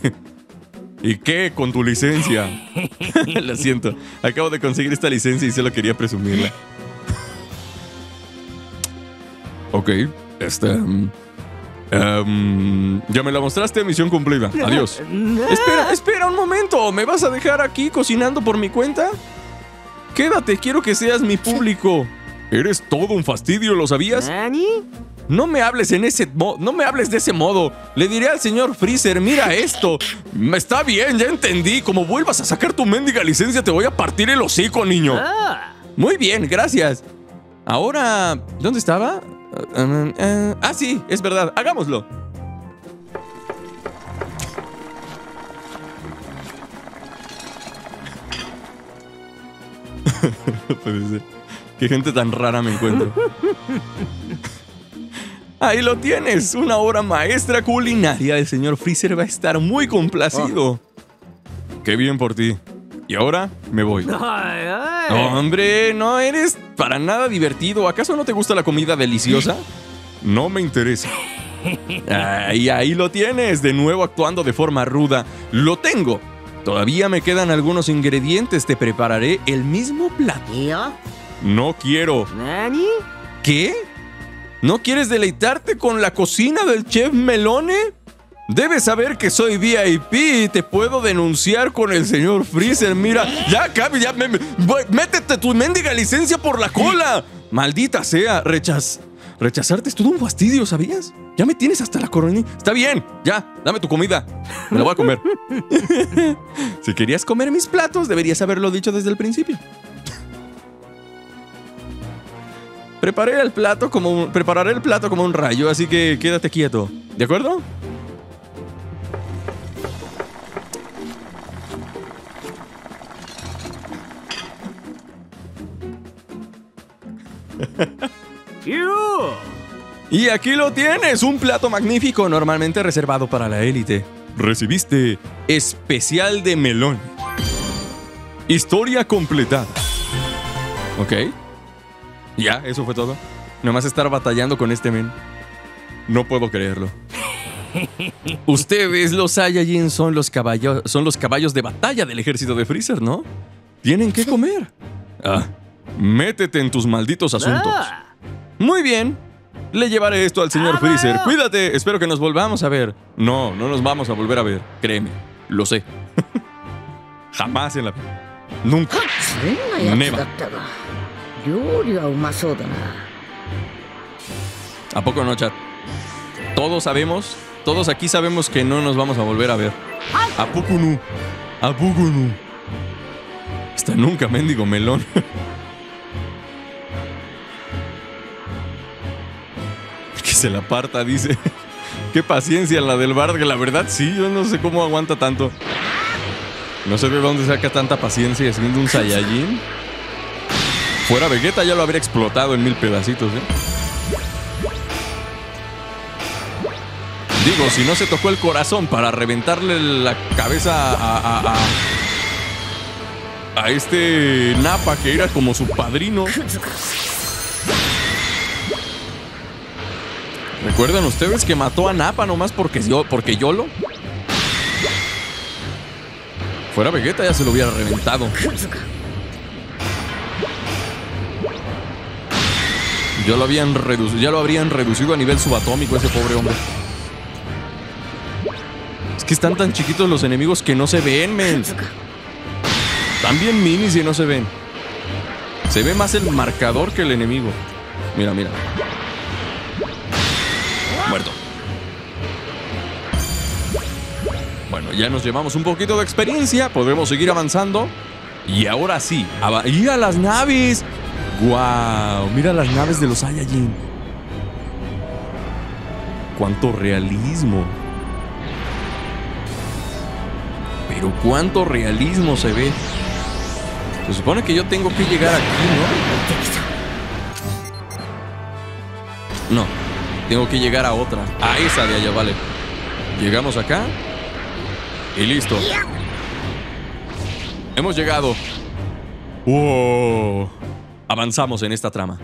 ¿Y qué con tu licencia? Lo siento, acabo de conseguir esta licencia y solo quería presumirla. Ok, esta... ya me la mostraste, misión cumplida. Adiós. Espera un momento. ¿Me vas a dejar aquí cocinando por mi cuenta? Quédate, quiero que seas mi público. Eres todo un fastidio, ¿lo sabías? No me hables de ese modo. Le diré al señor Freezer, mira esto. Está bien, ya entendí. Como vuelvas a sacar tu mendiga licencia, te voy a partir el hocico, niño. Muy bien, gracias. Ahora, ¿dónde estaba? Sí, es verdad, hagámoslo. Qué gente tan rara me encuentro. Ahí lo tienes, una obra maestra culinaria. El señor Freezer va a estar muy complacido. Qué bien por ti. Y ahora me voy. No, hombre, no eres para nada divertido. ¿Acaso no te gusta la comida deliciosa? No me interesa. Y ahí lo tienes, de nuevo actuando de forma ruda. Lo tengo. Todavía me quedan algunos ingredientes. Te prepararé el mismo plato. No quiero. ¿Nani? ¿Qué? ¿No quieres deleitarte con la cocina del chef Melone? Debes saber que soy VIP y te puedo denunciar con el señor Freezer. Mira, ya, Cabi, ya, métete tu mendiga licencia por la cola. Maldita sea, rechazarte es todo un fastidio, ¿sabías? Ya me tienes hasta la coronilla. Está bien, ya, dame tu comida. Me la voy a comer. Si querías comer mis platos, deberías haberlo dicho desde el principio. Prepararé el plato como un rayo, así que quédate quieto. ¿De acuerdo? Y aquí lo tienes, un plato magnífico normalmente reservado para la élite. Recibiste especial de melón. Historia completada. Ok. Ya, eso fue todo. Nomás estar batallando con este men. No puedo creerlo. Ustedes, los Saiyajin, son los caballos de batalla del ejército de Freezer, ¿no? Tienen que comer. Ah, métete en tus malditos asuntos. Muy bien. Le llevaré esto al señor Freezer. Cuídate. Espero que nos volvamos a ver. No, no nos vamos a volver a ver. Créeme. Lo sé. Jamás en la vida. Nunca. Neva. ¿A poco no, chat? Todos aquí sabemos que no nos vamos a volver a ver. ¿A poco no? ¿A poco no? Hasta nunca, mendigo melón. Que se la aparta, dice. Qué paciencia la del Bardock. La verdad, sí, yo no sé cómo aguanta tanto. No sé de dónde saca tanta paciencia siendo un Saiyajin. Fuera Vegeta ya lo habría explotado en 1000 pedacitos, Digo, si no se tocó el corazón para reventarle la cabeza a este Nappa que era como su padrino. ¿Recuerdan ustedes que mató a Nappa nomás porque Yolo? Fuera Vegeta ya se lo hubiera reventado. Ya lo habrían reducido a nivel subatómico ese pobre hombre. Es que están tan chiquitos los enemigos que no se ven, men. Están bien minis y no se ven. Se ve más el marcador que el enemigo. Mira, mira. Muerto. Bueno, ya nos llevamos un poquito de experiencia. Podremos seguir avanzando. Y ahora sí, ¡ir a las naves! ¡Guau! Wow, mira las naves de los Saiyajin. ¡Cuánto realismo! Pero cuánto realismo se ve. Se supone que yo tengo que llegar aquí, ¿no? No, tengo que llegar a otra. A esa de allá, vale. Llegamos acá. Y listo. Hemos llegado. ¡Wow! Avanzamos en esta trama.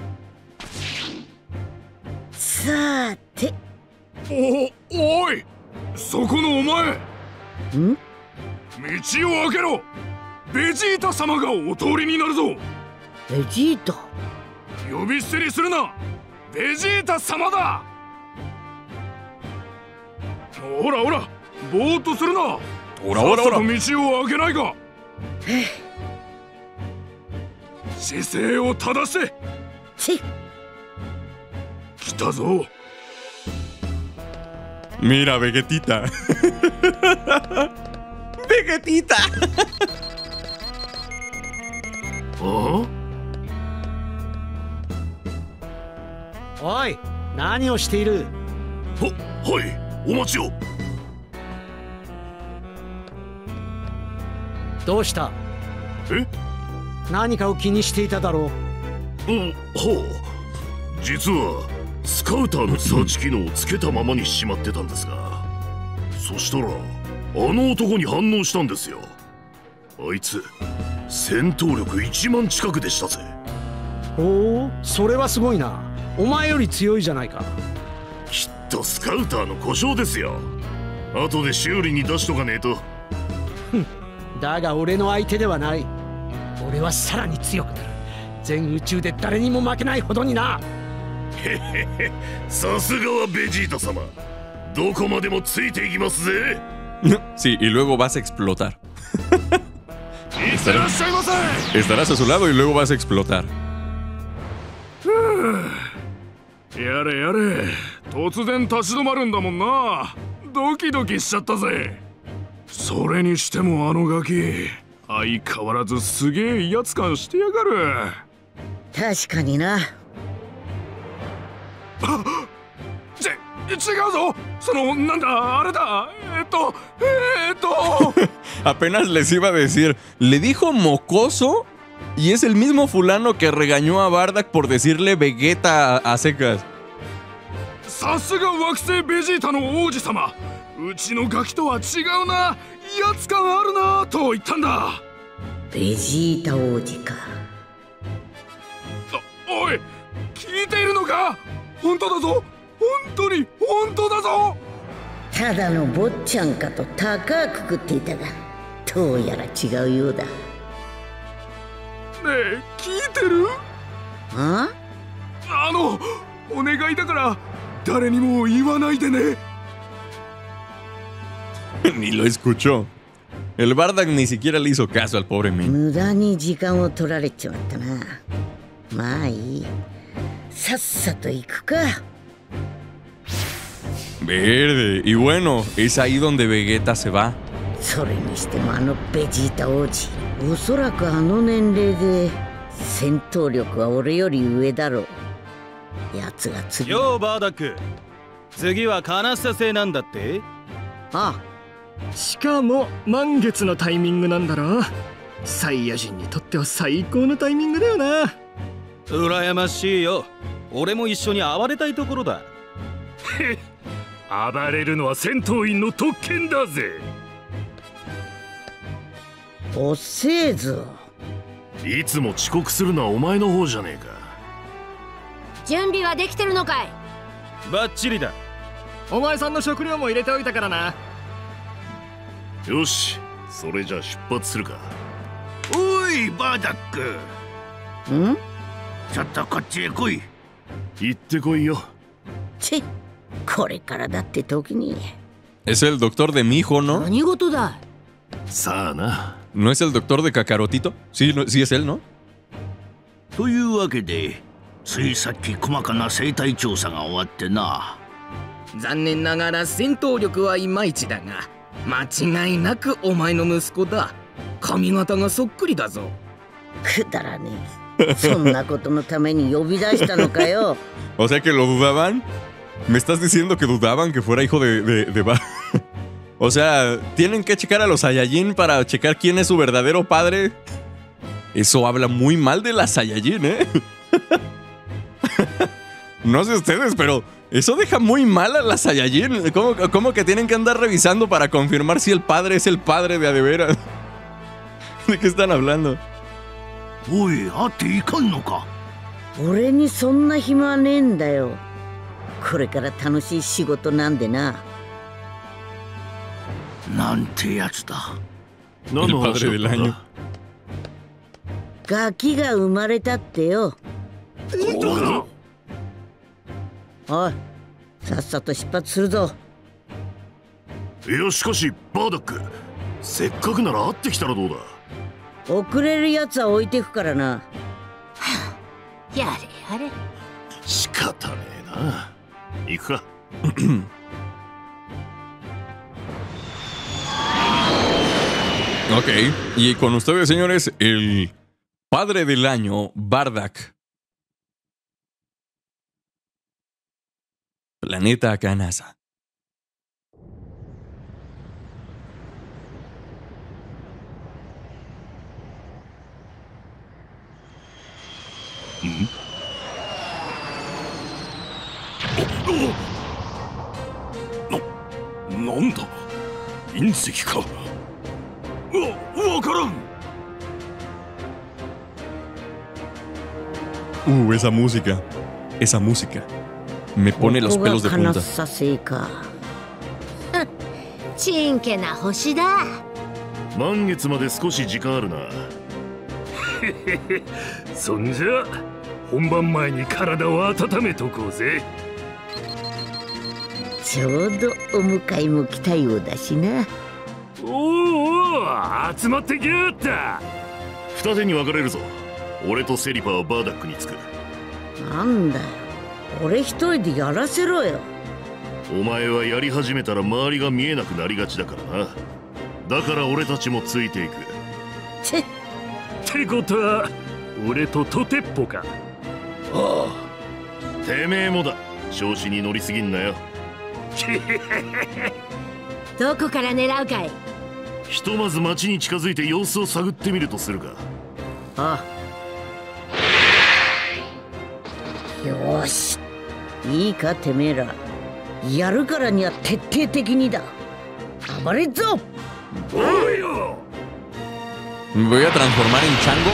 Mira, Vegetita. Vegetita. ¿Oh? ¡Oy! ¿Nani o shiteiru? ¡Hoy! ¡Omachi o! ¿Dou shita? ¿Eh? ¿Nani ka o ki ni shiteita daro? 実はスカウターのサーチ機能をつけたままにしまってたんですが、そしたらあの男に反応したんですよ。あいつ戦闘力1万近くでしたぜ。おお、それはすごいな。お前より強いじゃないか。きっとスカウターの故障ですよ。後で修理に出しとかねえと。だが俺の相手ではない。俺はさらに強くなる。全宇宙で誰にも負けないほどにな。へへへ、さすがはベジータ様。どこまでもついていきますぜ。Sí, y luego vas a explotar. Estarás a su lado y luego vas a explotar. Yare, yare. Totsuden tashidomaru nda mon na. Doki doki shichatta ze. Sore ni shite mo ano gaki, aikawarazu sugee yatsukan shite yagaru. Tashikani na. Apenas les iba a decir, le dijo mocoso y es el mismo fulano que regañó a Bardock por decirle Vegeta a secas. Ni lo escuchó. El Bardock ni siquiera le hizo caso al pobre men. Verde. Y bueno, es ahí donde Vegeta se va. Yo, Bardock. Tsugi wa Kanasa sei nan datte? Ah. Shikamo mangetsu no taimingu nan daro. Saiyajin ni totte wa saikou no taimingu da yo na. Urayamashii yo. Ore mo issho ni abaretai tokoro da. Sí. Es el doctor de mi hijo, ¿no? ¿No es el doctor de Kakarotito? Sí, no, sí es él, ¿no? O sea que lo dudaban. ¿Me estás diciendo que dudaban que fuera hijo de Bardock? O sea, ¿tienen que checar a los Saiyajin para checar quién es su verdadero padre? Eso habla muy mal de las Saiyajin, ¿eh? No sé ustedes, pero eso deja muy mal a las Saiyajin. ¿Cómo que tienen que andar revisando para confirmar si el padre es el padre de adeveras? ¿De qué están hablando? Uy, ¿ate ikan no ka? Ore ni sonna hima ne nda yo. El padre del año. Ok, y con ustedes, señores, el padre del año, Bardock. Planeta Kanasa. Esa música. Esa música me pone los pelos de punta. 満月まで少し時間あるな。そんじゃ本番前に体を温めとこうぜ。ちょうどお迎えも来たようだしな。おお、集まってきやがった。二手に分かれるぞ。俺とセリパはバーダックにつく。なんだよ、俺一人でやらせろよ。お前はやり始めたら周りが見えなくなりがちだからな。だから俺たちもついていく。チェッってことは俺とトテッポか。ああ、てめえもだ。調子に乗りすぎんなよ。どこから狙うかい。ひとまず町に近づいて様子を探ってみるとするか。ああ、よし、いいかてめえら、やるからには徹底的にだ。暴れっぞ。¿Me voy a transformar en chango?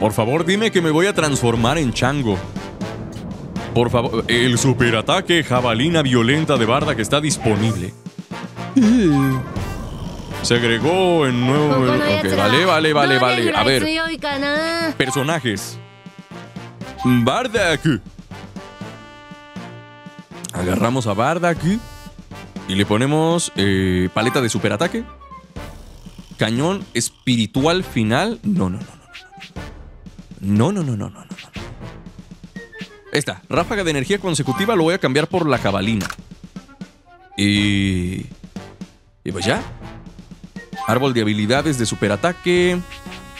Por favor, dime que me voy a transformar en chango. Por favor, el superataque jabalina violenta de Bardock que está disponible. Se agregó en nuevo. Okay, vale. A ver, personajes. Bardock. Agarramos a Bardock y le ponemos paleta de superataque. Cañón espiritual final. No. Esta, ráfaga de energía consecutiva, lo voy a cambiar por la jabalina. Y pues ya. Árbol de habilidades de superataque.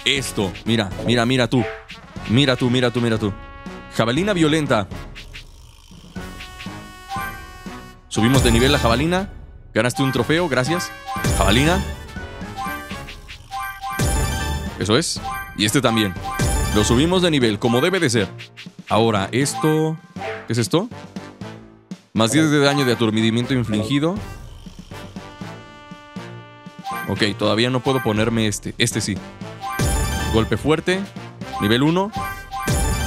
Esto, mira tú. Mira tú. Jabalina violenta. Subimos de nivel la jabalina. Ganaste un trofeo, gracias. Jabalina. Eso es. Y este también. Lo subimos de nivel, como debe de ser. Ahora, esto... ¿Qué es esto? Más 10 de daño de aturdimiento infligido. Ok, todavía no puedo ponerme este. Este sí. Golpe fuerte. Nivel 1.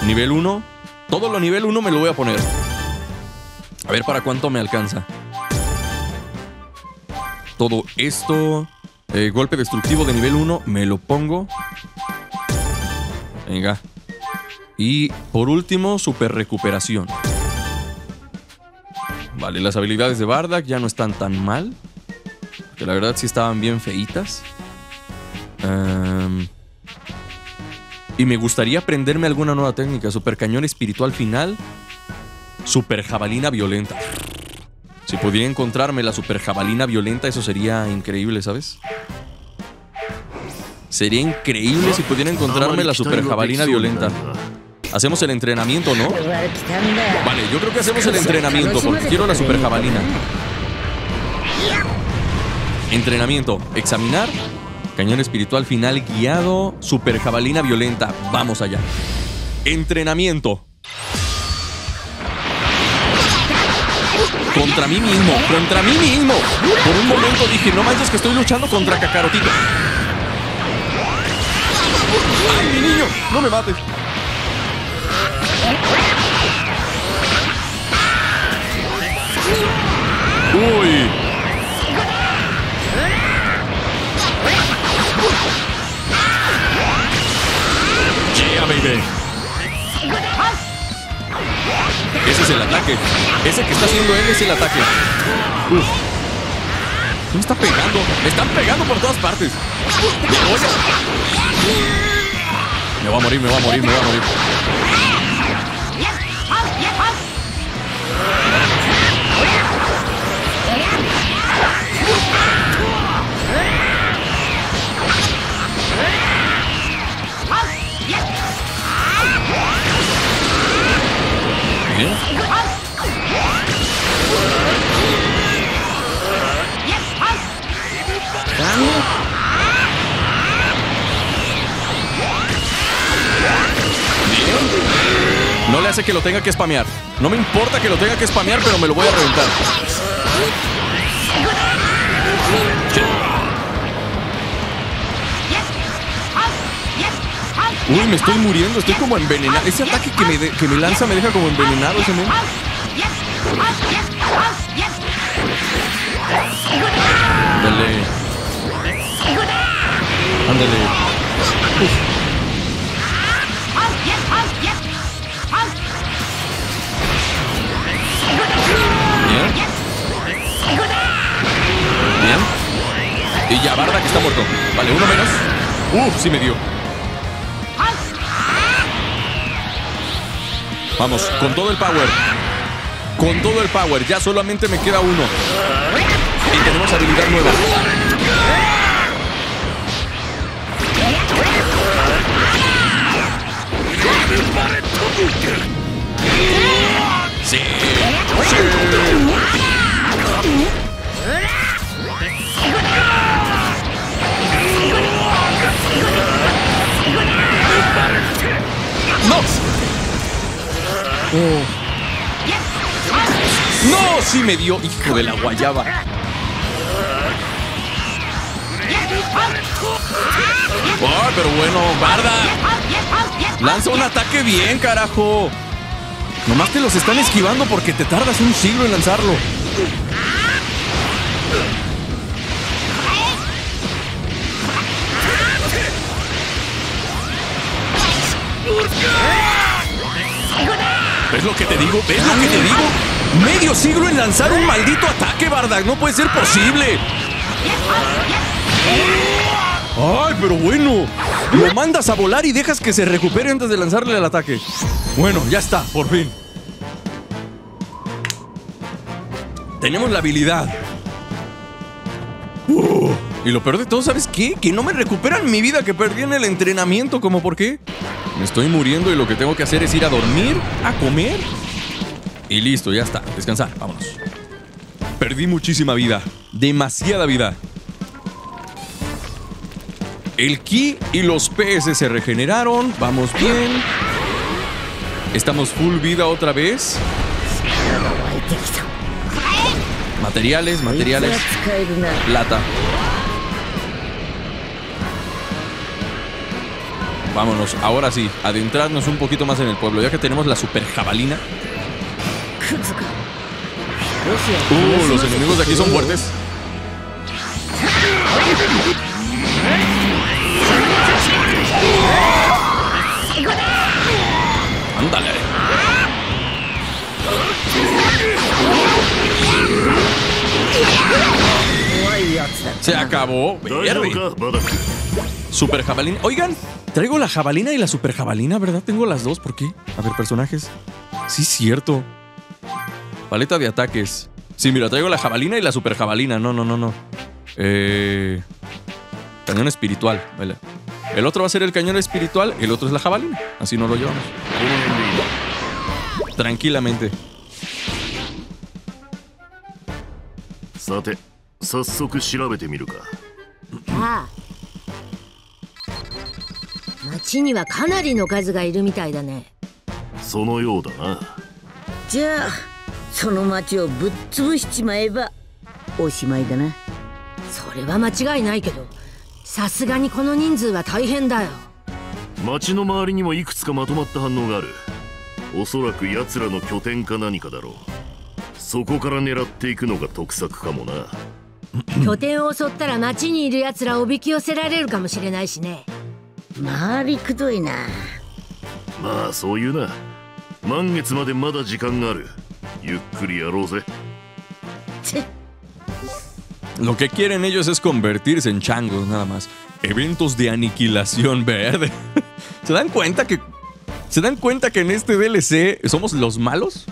Nivel 1. Todo lo nivel 1 me lo voy a poner. A ver para cuánto me alcanza. Todo esto... golpe destructivo de nivel 1, me lo pongo. Venga. Y por último, super recuperación. Vale, las habilidades de Bardock ya no están tan mal, que la verdad sí estaban bien feitas. Y me gustaría aprenderme alguna nueva técnica. Super cañón espiritual final. Super jabalina violenta. Si pudiera encontrarme la super jabalina violenta, eso sería increíble, ¿sabes? Sería increíble si pudiera encontrarme la super jabalina violenta. Hacemos el entrenamiento, ¿no? Vale, yo creo que hacemos el entrenamiento porque quiero la super jabalina. Entrenamiento, examinar. Cañón espiritual final guiado. Super jabalina violenta. Vamos allá. Entrenamiento. Contra mí mismo. Por un momento dije, no manches que estoy luchando contra Kakarotito. ¡Ay, mi niño! ¡No me mates! ¡Uy! ¡Yeah, baby! Ese es el ataque. Ese que está haciendo él es el ataque. Uf. Me está pegando. Me están pegando por todas partes. Me voy a morir. No le hace que lo tenga que spamear. No me importa que lo tenga que spamear, pero me lo voy a reventar. Uy, me estoy muriendo, estoy como envenenado. Ese ataque que me lanza me deja como envenenado ese momento. Dale. Ándale. Bien. Bien. Y ya, Bardock está muerto. Vale, uno menos. Sí me dio. Vamos, con todo el power. Con todo el power. Ya solamente me queda uno. Y tenemos habilidad nueva. Sí. ¡No! ¡No! ¡Sí me dio! ¡Hijo de la guayaba! ¡Oh, pero bueno! ¡Bardock! ¡Lanza un ataque bien, carajo! Nomás te los están esquivando porque te tardas un siglo en lanzarlo. ¿Ves lo que te digo? ¿Ves lo que te digo? Medio siglo en lanzar un maldito ataque, Bardock. No puede ser posible. Ay, pero bueno. Lo mandas a volar y dejas que se recupere antes de lanzarle el ataque. Bueno, ya está, por fin. Tenemos la habilidad. Y lo peor de todo, ¿sabes qué? Que no me recuperan mi vida que perdí en el entrenamiento. ¿Cómo por qué? Me estoy muriendo y lo que tengo que hacer es ir a dormir, a comer y listo, ya está. Descansar, vámonos. Perdí muchísima vida. Demasiada vida. El ki y los PS se regeneraron. Vamos bien. Estamos full vida otra vez. Materiales, materiales. Plata. Vámonos, ahora sí, adentrarnos un poquito más en el pueblo, ya que tenemos la super jabalina. Los enemigos de aquí son fuertes. Ándale. Se acabó. Verde. Super jabalina. Oigan, traigo la jabalina y la super jabalina, ¿verdad? Tengo las dos, ¿por qué? A ver, personajes. Sí, cierto. Paleta de ataques. Sí, mira, traigo la jabalina y la super jabalina. No. Cañón espiritual. Vale. El otro va a ser el cañón espiritual, el otro es la jabalina. Así no lo llevamos. Tranquilamente. Ah. Lo que quieren ellos es convertirse en changos, nada más. Eventos de aniquilación verde. ¿Se dan cuenta que en este DLC somos los malos?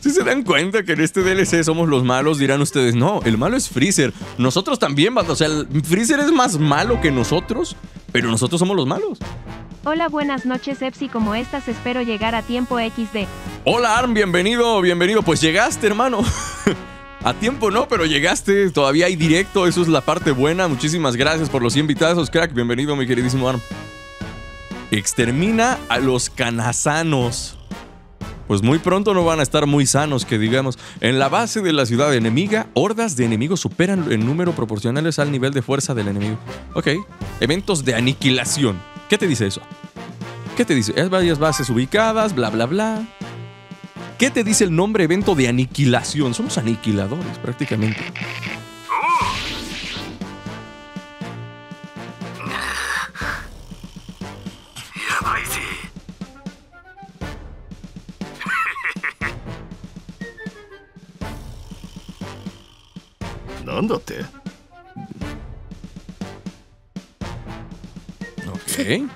Si se dan cuenta que en este DLC somos los malos, dirán ustedes, no, el malo es Freezer. Nosotros también, o sea, Freezer es más malo que nosotros, pero nosotros somos los malos. Hola, buenas noches, Epsi, ¿cómo estás? Espero llegar a tiempo XD. Hola, Arm, bienvenido, bienvenido. Pues llegaste, hermano. A tiempo no, pero llegaste. Todavía hay directo, eso es la parte buena. Muchísimas gracias por los 100 invitados, crack. Bienvenido, mi queridísimo Arm. Extermina a los kanasanos. Pues muy pronto no van a estar muy sanos, que digamos. En la base de la ciudad enemiga, hordas de enemigos superan en número proporcionales al nivel de fuerza del enemigo. Ok. Eventos de aniquilación. ¿Qué te dice eso? ¿Qué te dice? Es varias bases ubicadas, bla, bla, bla. ¿Qué te dice el nombre evento de aniquilación? Somos aniquiladores, prácticamente. Crazy. ¿Dónde? Ok.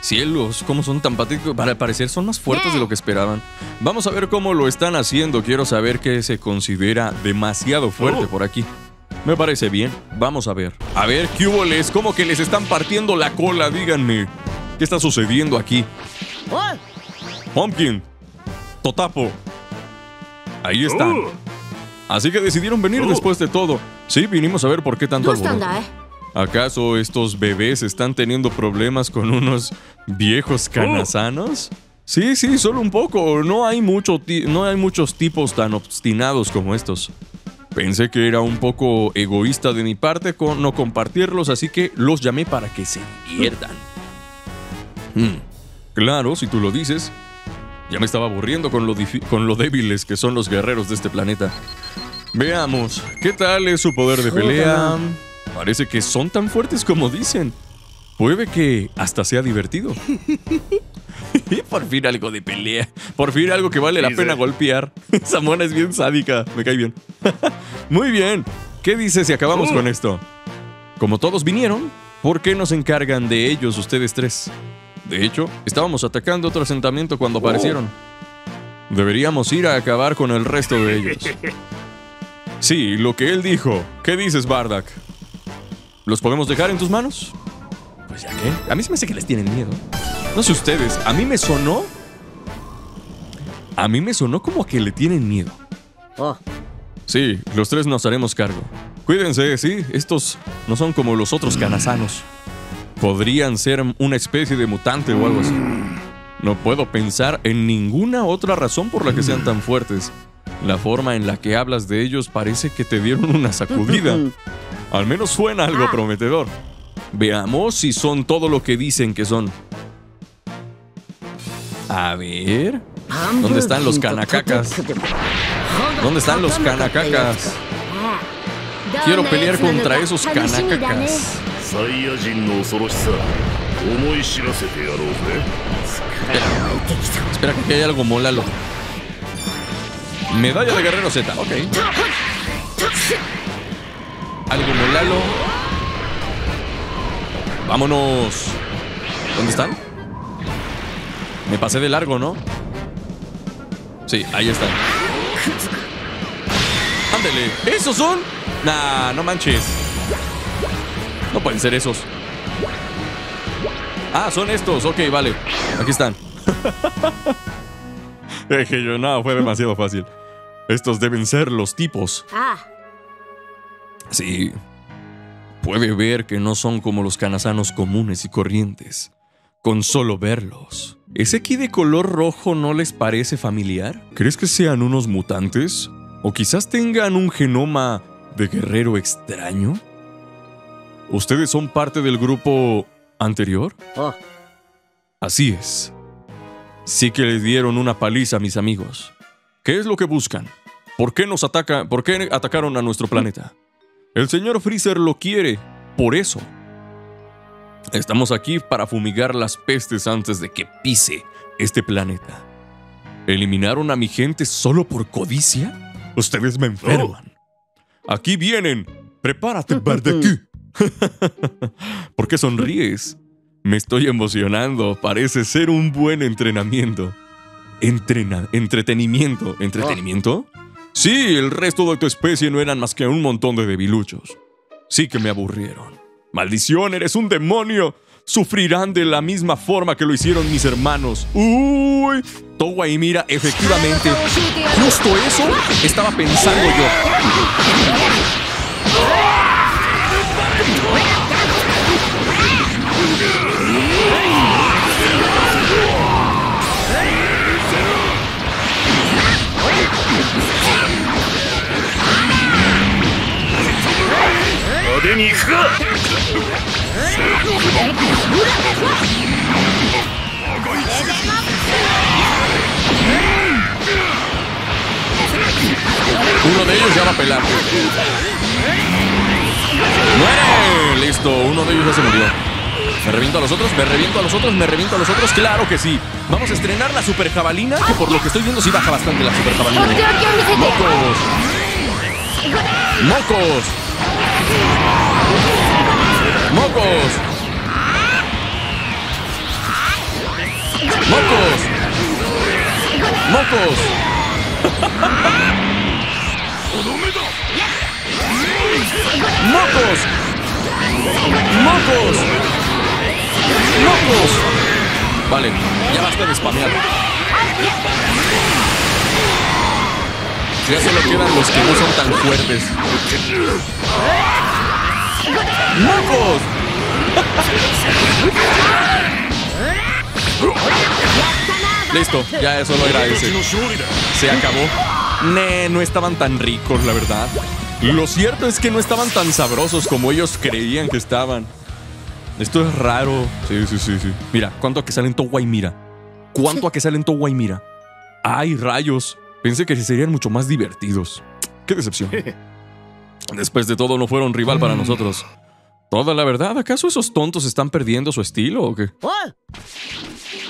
Cielos, cómo son tan patéticos. Para parecer son más fuertes de lo que esperaban. Vamos a ver cómo lo están haciendo. Quiero saber qué se considera demasiado fuerte por aquí. Me parece bien, vamos a ver. A ver, ¿qué hubo les? ¿Cómo que les están partiendo la cola? Díganme, ¿qué está sucediendo aquí? Pumpkin, Totapo, ahí están. Así que decidieron venir después de todo. Sí, vinimos a ver por qué tanto alboroto. ¿Acaso estos bebés están teniendo problemas con unos viejos kanasanos? Sí, sí, solo un poco. No hay muchos tipos tan obstinados como estos. Pensé que era un poco egoísta de mi parte con no compartirlos, así que los llamé para que se diviertan. Claro, si tú lo dices. Ya me estaba aburriendo con lo débiles que son los guerreros de este planeta. Veamos, ¿qué tal es su poder de pelea? Parece que son tan fuertes como dicen. Puede que hasta sea divertido. Por fin algo de pelea. Por fin algo que vale la pena golpear. Esa mona es bien sádica. Me cae bien. Muy bien. ¿Qué dices si acabamos con esto? Como todos vinieron, ¿por qué no se encargan de ellos ustedes tres? De hecho, estábamos atacando otro asentamiento cuando aparecieron. Deberíamos ir a acabar con el resto de ellos. Sí, lo que él dijo. ¿Qué dices, Bardock? ¿Los podemos dejar en tus manos? Pues ya que... A mí se me hace que les tienen miedo. No sé ustedes, a mí me sonó... A mí me sonó como que le tienen miedo. Sí, los tres nos haremos cargo. Cuídense, sí, estos no son como los otros kanasanos. Podrían ser una especie de mutante o algo así. No puedo pensar en ninguna otra razón por la que sean tan fuertes. La forma en la que hablas de ellos parece que te dieron una sacudida. Al menos suena algo prometedor. Veamos si son todo lo que dicen que son. A ver... ¿Dónde están los kanakacas? ¿Dónde están los kanakacas? Quiero pelear contra esos kanakacas. Espera, que hay algo molalo. Medalla de Guerrero Z, ok. Algo molalo. Vámonos. ¿Dónde están? Me pasé de largo, ¿no? Sí, ahí están. Ándale. ¿Esos son? Nah, no manches. No pueden ser esos. Ah, son estos. Ok, vale. Aquí están. Es que yo, no, fue demasiado fácil. Estos deben ser los tipos. Sí. Puede ver que no son como los kanasanos comunes y corrientes. Con solo verlos. ¿Ese ki de color rojo no les parece familiar? ¿Crees que sean unos mutantes? ¿O quizás tengan un genoma de guerrero extraño? ¿Ustedes son parte del grupo anterior? Así es. Sí que les dieron una paliza, mis amigos. ¿Qué es lo que buscan? ¿Por qué atacaron a nuestro planeta? El señor Freezer lo quiere, por eso. Estamos aquí para fumigar las pestes antes de que pise este planeta. ¿Eliminaron a mi gente solo por codicia? Ustedes me enferman. Aquí vienen. Prepárate, Bardock. ¿Por qué sonríes? Me estoy emocionando. Parece ser un buen entrenamiento. Entretenimiento. ¿Entretenimiento? Sí, el resto de tu especie no eran más que un montón de debiluchos. Sí que me aburrieron. ¡Maldición, eres un demonio! Sufrirán de la misma forma que lo hicieron mis hermanos. ¡Uy! Towa y Mira, efectivamente. Justo eso estaba pensando yo. Uno de ellos ya va a pelar. ¡Muere! Listo, uno de ellos ya se murió. Me reviento a los otros, me reviento a los otros, me reviento a los otros. ¡Claro que sí! Vamos a estrenar la super jabalina, que por lo que estoy viendo sí baja bastante la super jabalina. ¡Mocos! ¡Mocos! ¡Mocos! ¡Mocos! ¡Mocos! ¡Mocos! ¡Mocos! ¡Mocos! Vale, ya basta de spamear. Ya solo quedan los que no son tan fuertes. ¡Mocos! Listo, ya solo era ese. Se acabó. No estaban tan ricos, la verdad. Lo cierto es que no estaban tan sabrosos como ellos creían que estaban. Esto es raro. Sí. Mira, ¿cuánto a que salen Towa y Mira? ¿Cuánto a que salen Towa y Mira? ¡Ay, rayos! Pensé que serían mucho más divertidos. ¡Qué decepción! Después de todo, no fueron rival para nosotros. Toda la verdad, ¿acaso esos tontos están perdiendo su estilo o qué?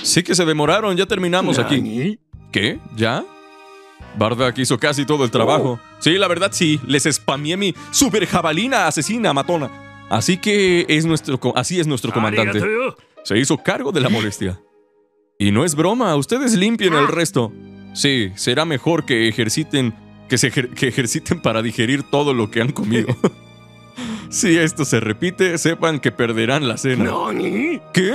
Sí que se demoraron, ya terminamos aquí. ¿Qué? ¿Ya? Bardock hizo casi todo el trabajo. Sí, la verdad sí, les spameé mi super jabalina asesina matona. Así que es nuestro comandante. Se hizo cargo de la molestia. Y no es broma, ustedes limpien el resto. Sí, será mejor que ejerciten para digerir todo lo que han comido. Si esto se repite, sepan que perderán la cena. ¿Nani? ¿Qué?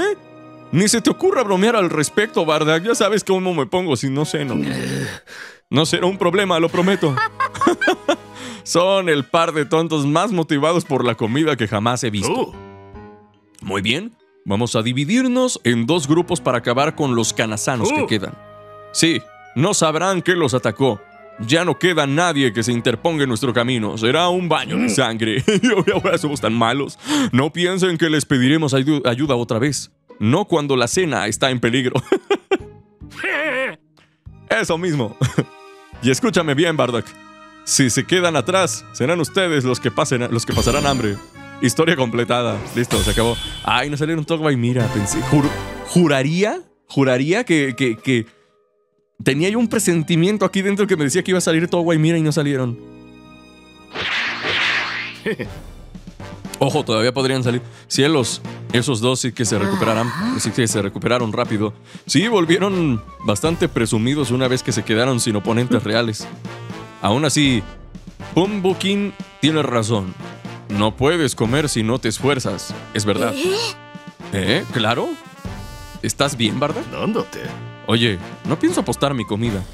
Ni se te ocurra bromear al respecto, Bardock. Ya sabes cómo me pongo si no ceno. No será un problema, lo prometo. Son el par de tontos más motivados por la comida que jamás he visto. Muy bien, vamos a dividirnos en dos grupos para acabar con los kanasanos que quedan. Sí. No sabrán que los atacó. Ya no queda nadie que se interponga en nuestro camino. Será un baño de sangre. Y ahora somos tan malos. No piensen que les pediremos ayuda otra vez. No cuando la cena está en peligro. Eso mismo. Y escúchame bien, Bardock. Si se quedan atrás, serán ustedes los que pasarán hambre. Historia completada. Listo, se acabó. Ay, no salieron Towa y Mira. Pensé, juraría que tenía yo un presentimiento aquí dentro que me decía que iba a salir Towa y Mira y no salieron. Ojo, todavía podrían salir. Cielos, esos dos sí que se recuperarán. Sí que se recuperaron rápido. Sí, volvieron bastante presumidos una vez que se quedaron sin oponentes reales. Aún así, Pumpkin tiene razón. No puedes comer si no te esfuerzas. Es verdad. ¿Eh? ¿Claro? ¿Estás bien, Bardock? ¿Dónde? Oye, no pienso apostar mi comida.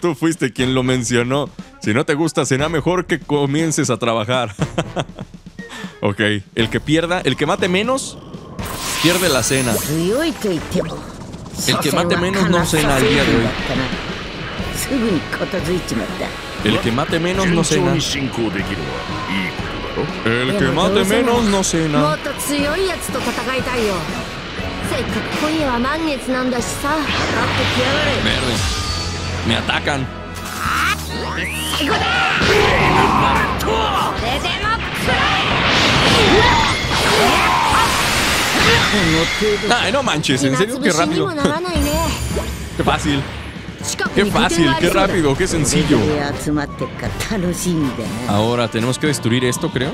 Tú fuiste quien lo mencionó. Si no te gusta, será mejor que comiences a trabajar. Ok, el que mate menos, pierde la cena. El que mate menos no cena el día de hoy. El que mate menos no cena. El que mate menos no cena. Verde. Me atacan. Ay, no manches, en serio, qué rápido. Qué fácil. Qué fácil, qué rápido, qué sencillo. Ahora tenemos que destruir esto, creo.